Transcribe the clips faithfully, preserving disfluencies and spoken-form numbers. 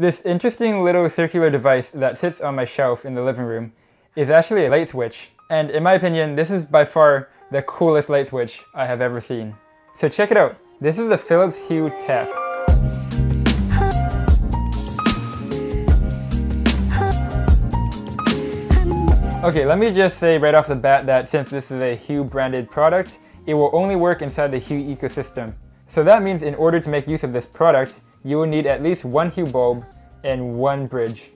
This interesting little circular device that sits on my shelf in the living room is actually a light switch, and in my opinion this is by far the coolest light switch I have ever seen. So check it out. This is the Philips Hue Tap. Okay, let me just say right off the bat that since this is a Hue branded product, it will only work inside the Hue ecosystem. So that means in order to make use of this product, you will need at least one Hue bulb and one bridge.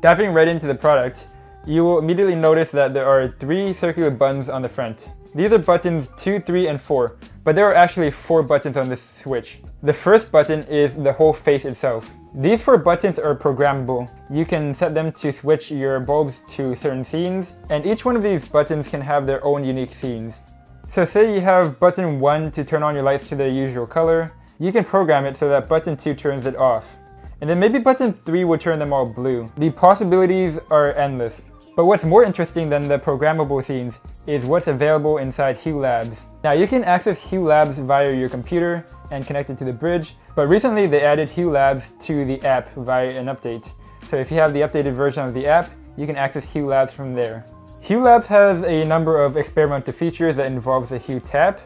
Diving right into the product, you will immediately notice that there are three circular buttons on the front. These are buttons two, three, and four, but there are actually four buttons on this switch. The first button is the whole face itself. These four buttons are programmable. You can set them to switch your bulbs to certain scenes, and each one of these buttons can have their own unique scenes. So say you have button one to turn on your lights to their usual color, you can program it so that button two turns it off. And then maybe button three will turn them all blue. The possibilities are endless. But what's more interesting than the programmable scenes is what's available inside Hue Labs. Now you can access Hue Labs via your computer and connect it to the bridge, but recently they added Hue Labs to the app via an update. So if you have the updated version of the app, you can access Hue Labs from there. Hue Labs has a number of experimental features that involves the Hue Tap,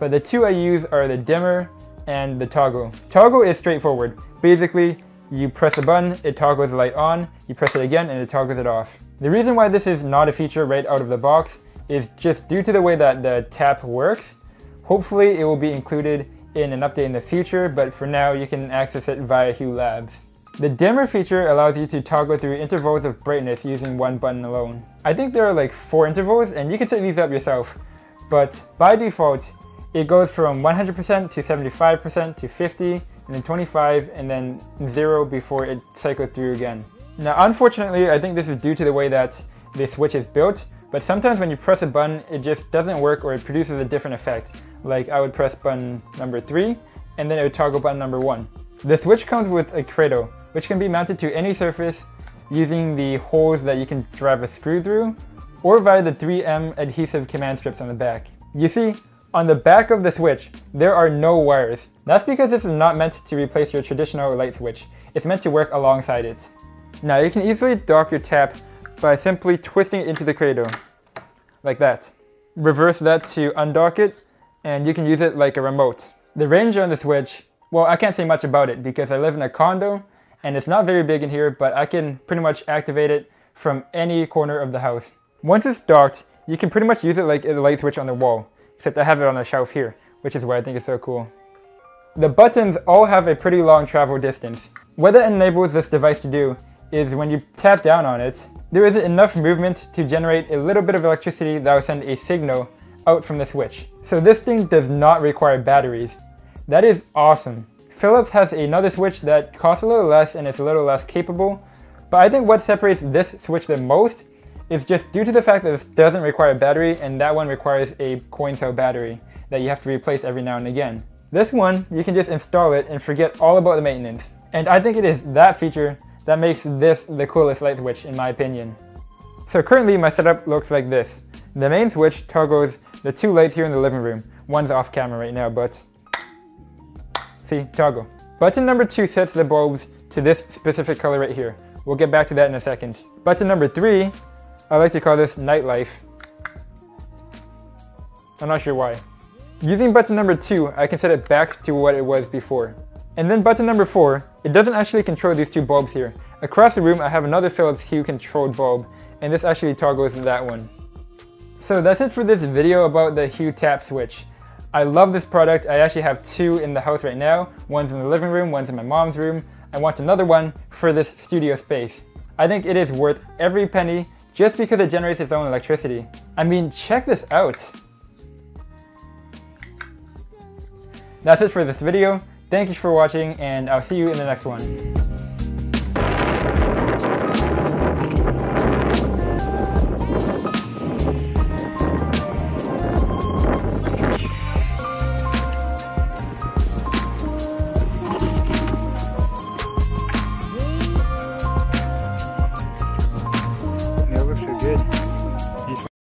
but the two I use are the dimmer and the toggle. Toggle is straightforward. Basically, you press a button, it toggles the light on, you press it again and it toggles it off. The reason why this is not a feature right out of the box is just due to the way that the tap works. Hopefully it will be included in an update in the future, but for now you can access it via Hue Labs. The dimmer feature allows you to toggle through intervals of brightness using one button alone. I think there are like four intervals and you can set these up yourself, but by default it goes from one hundred percent to seventy-five percent to fifty and then twenty-five and then zero before it cycles through again. Now unfortunately I think this is due to the way that the switch is built, but sometimes when you press a button it just doesn't work or it produces a different effect. Like I would press button number three and then it would toggle button number one. The switch comes with a cradle which can be mounted to any surface using the holes that you can drive a screw through or via the three M adhesive command strips on the back. You see, on the back of the switch there are no wires. That's because this is not meant to replace your traditional light switch, it's meant to work alongside it. Now you can easily dock your tap by simply twisting it into the cradle, like that. Reverse that to undock it, and you can use it like a remote. The range on the switch, well I can't say much about it because I live in a condo and it's not very big in here, but I can pretty much activate it from any corner of the house. Once it's docked, you can pretty much use it like a light switch on the wall, except I have it on a shelf here, which is why I think it's so cool. The buttons all have a pretty long travel distance. What that enables this device to do is when you tap down on it, there is enough movement to generate a little bit of electricity that will send a signal out from the switch. So this thing does not require batteries. That is awesome. Philips has another switch that costs a little less and is a little less capable, but I think what separates this switch the most is just due to the fact that this doesn't require a battery and that one requires a coin cell battery that you have to replace every now and again. This one, you can just install it and forget all about the maintenance. And I think it is that feature that makes this the coolest light switch in my opinion. So currently my setup looks like this. The main switch toggles the two lights here in the living room. One's off camera right now, but see, toggle. Button number two sets the bulbs to this specific color right here. We'll get back to that in a second. Button number three, I like to call this nightlife. I'm not sure why. Using button number two, I can set it back to what it was before. And then button number four, it doesn't actually control these two bulbs here. Across the room I have another Philips Hue controlled bulb, and this actually toggles that one. So that's it for this video about the Hue Tap switch. I love this product. I actually have two in the house right now. One's in the living room, one's in my mom's room. I want another one for this studio space. I think it is worth every penny just because it generates its own electricity. I mean, check this out. That's it for this video. Thank you for watching, and I'll see you in the next one.